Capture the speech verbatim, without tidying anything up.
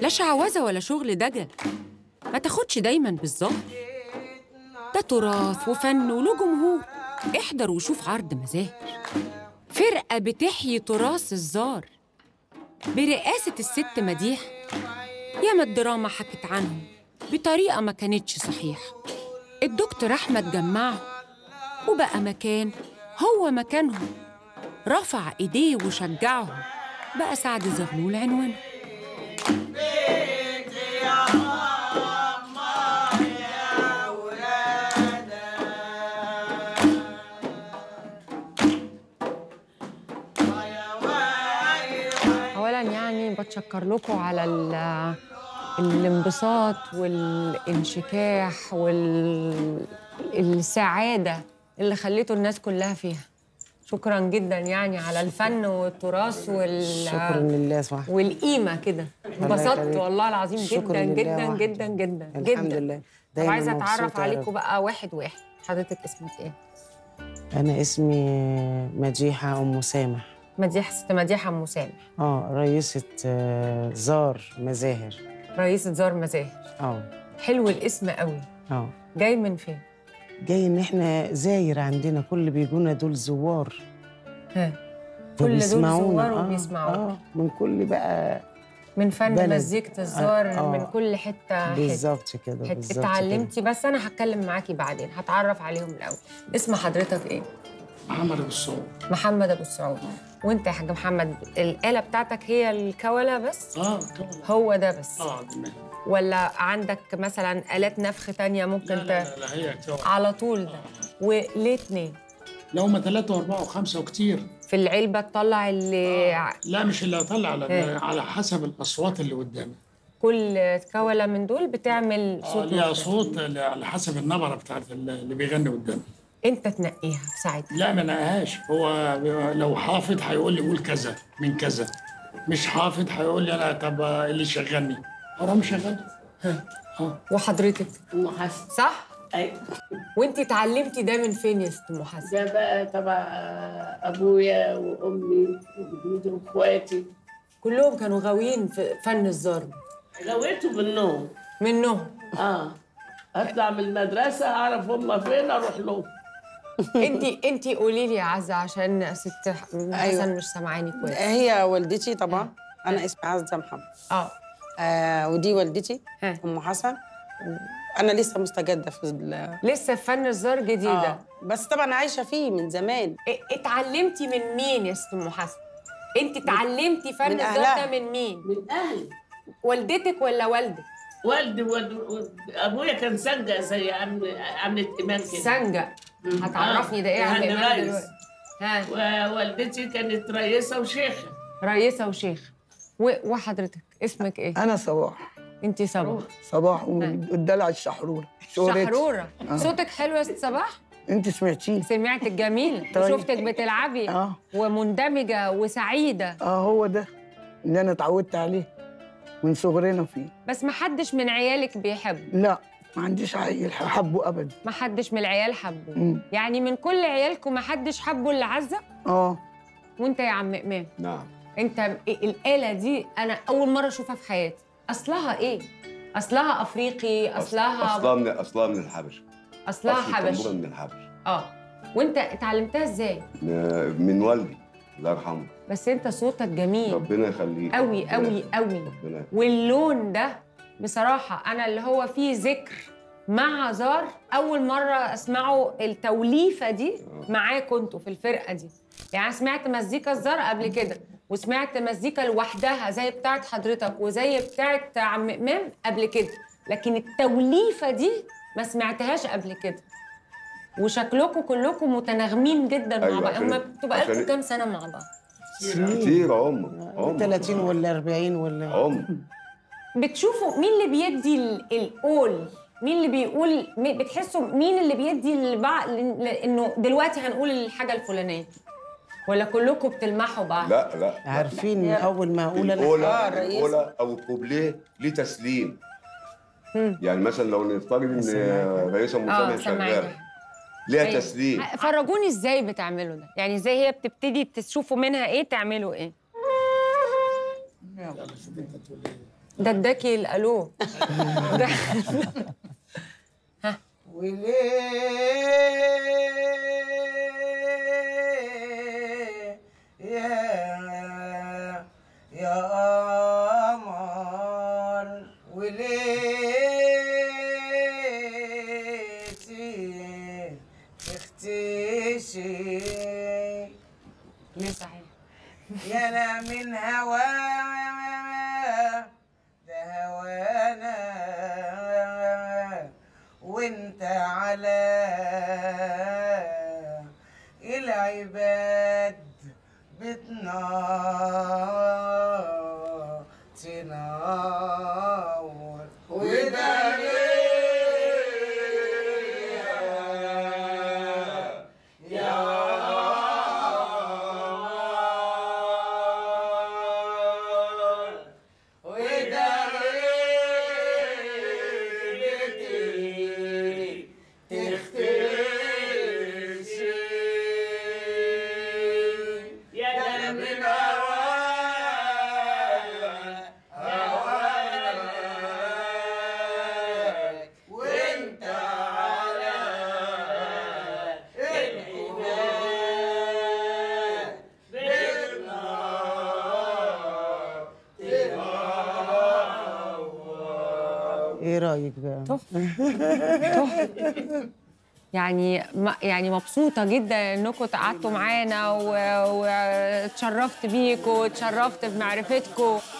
لا شعوذة ولا شغل دجل، ما تاخدش دايما بالظبط. ده تراث وفن وله جمهور. احضر وشوف عرض مظاهر، فرقة بتحيي تراث الزار برئاسة الست مديحة. ياما الدراما حكت عنهم بطريقة ما كانتش صحيحة. الدكتور أحمد جمعهم وبقى مكان هو مكانهم، رفع إيديه وشجعهم، بقى سعد زغلول عنوانه. أولاً يعني بتشكر لكم على الانبساط والانشكاح والسعادة اللي خليتوا الناس كلها فيها. شكرا جدا يعني على الفن والتراث وال شكرا لله صح والقيمه كده. انبسطت والله العظيم جدا جدا جدا جدا الحمد لله. دايما عايزه اتعرف عليكم بقى واحد واحد. حضرتك اسمك ايه؟ انا اسمي مديحه ام مسامح. مديحه ست مديحه ام مسامح. اه رئيسه زار مظاهر. رئيسه زار مظاهر. اه حلو الاسم قوي. اه جاي من فين؟ جاي ان احنا زاير عندنا كل بيجونا دول زوار. ها كل دول زوار وبيسمعونا. آه. آه. من كل بقى من فن مزيكة الزار. آه. آه. من كل حته بالظبط كده بالظبط. اتعلمتي كده. بس انا هتكلم معاكي بعدين، هتعرف عليهم الاول. اسم حضرتك ايه؟ محمد ابو السعود. محمد ابو السعود. وانت يا حاج محمد الآلة بتاعتك هي الكولا بس؟ اه الكولا هو ده بس. اه تمام. ولا عندك مثلا آلات نفخ تانية ممكن؟ لا لا, لا هي كولا على طول ده. آه. وليه اتنين؟ لو ما ثلاثة وأربعة وخمسة وكتير في العلبة تطلع اللي آه. لا مش اللي هطلع على على حسب الأصوات اللي قدامي. كل كولا من دول بتعمل صوت؟ آه ليها صوت على حسب النبرة بتاعت اللي بيغني قدامي. انت تنقيها في ساعتها؟ لا ما نقاهاش. هو لو حافظ هيقول لي قول كذا من كذا، مش حافظ هيقول لي انا طب اللي شغلني حرام شغلني. ها ها. وحضرتك ام حسن صح؟ ايوه. وانت اتعلمتي ده من فين يا ست ام حسن؟ ده بقى تبع ابويا وامي وجدودي واخواتي كلهم كانوا غاويين في فن الزار. غويته منهم منهم اه اطلع من المدرسه اعرف هم فين اروح لهم. انتي انتي قولي لي يا عزة عشان ست حسن. أيوة. مش سامعاني كويس. هي والدتي طبعا. انا اسمي عزة محمد. اه, آه ودي والدتي ام حسن. انا لسه مستجده في ال... لسه في فن الزار جديده. آه. بس طبعا عايشه فيه من زمان. اتعلمتي من مين يا ست ام حسن؟ انتي اتعلمتي فن الزار ده من مين؟ من اهلي. والدتك ولا والدك؟ والدي. والد ابويا كان سنجة زي عملة امام كده. سنجة هتعرفني ده ايه عملة امام دلوقتي؟ ها والدتي كانت رئيسة وشيخة. رئيسة وشيخة. وحضرتك اسمك ايه؟ انا صباح. انت صباح. صباح والدلع الشحرورة. شحرورة. آه. صوتك حلو يا ست صباح؟ انت سمعتيه؟ سمعتك جميل. شفتك بتلعبي. آه. ومندمجة وسعيدة. اه هو ده اللي انا اتعودت عليه من صغرنا فيه. بس ما حدش من عيالك بيحبه؟ لا ما عنديش عيال حبه ابدا. ما حدش من العيال حبه. مم. يعني من كل عيالكم ما حدش حبه الا عزة؟ اه. وانت يا عم امام؟ نعم. انت الآلة دي انا اول مرة اشوفها في حياتي. اصلها ايه؟ اصلها افريقي؟ اصلها اصلها من اصلها من الحبش. اصلها حبش. اصلها من الحبش. اه. وانت اتعلمتها ازاي؟ من والدي الله يرحمه. بس انت صوتك جميل ربنا يخليك قوي قوي قوي. واللون ده بصراحه انا اللي هو فيه ذكر مع زار اول مره اسمعه. التوليفه دي معاكم انتوا في الفرقه دي؟ يعني سمعت مزيكا الزار قبل كده وسمعت مزيكا لوحدها زي بتاعه حضرتك وزي بتاعه عم امام قبل كده، لكن التوليفه دي ما سمعتهاش قبل كده. وشكلكم كلكم متناغمين جدا. أيوة مع بعض. هما بتبقى لكم كام سنه مع بعض؟ كتير. عمر عمر ثلاثين ولا أربعين ولا عمر. بتشوفوا مين اللي بيدي القول؟ مين اللي بيقول؟ بتحسوا مين اللي بيدي البعض انه دلوقتي هنقول الحاجه الفلانيه؟ ولا كلكم بتلمحوا بعض؟ لا لا, لا. عارفين من اول ما اقول انا اه رئيس القوله او الكوبليه ليه تسليم. مم. يعني مثلا لو نفترض ان رئيسه مسامح شغاله ليها تسليم. فرجوني ازاي بتعملوا ده؟ يعني ازاي هي بتبتدي تشوفوا منها ايه تعملوا ايه؟ ده الدكي اللي قالوه. ها وليه يا يا قمر وليتي تختشي ليه صحيح يا انا من هواك وانت على العباد بتنار تنور وداريها يا عمر وداريها ايه رايك بقى؟ تحفه تحفه يعني يعني مبسوطه جدا انكم قعدتوا معانا واتشرفت بيكم واتشرفت بمعرفتكم.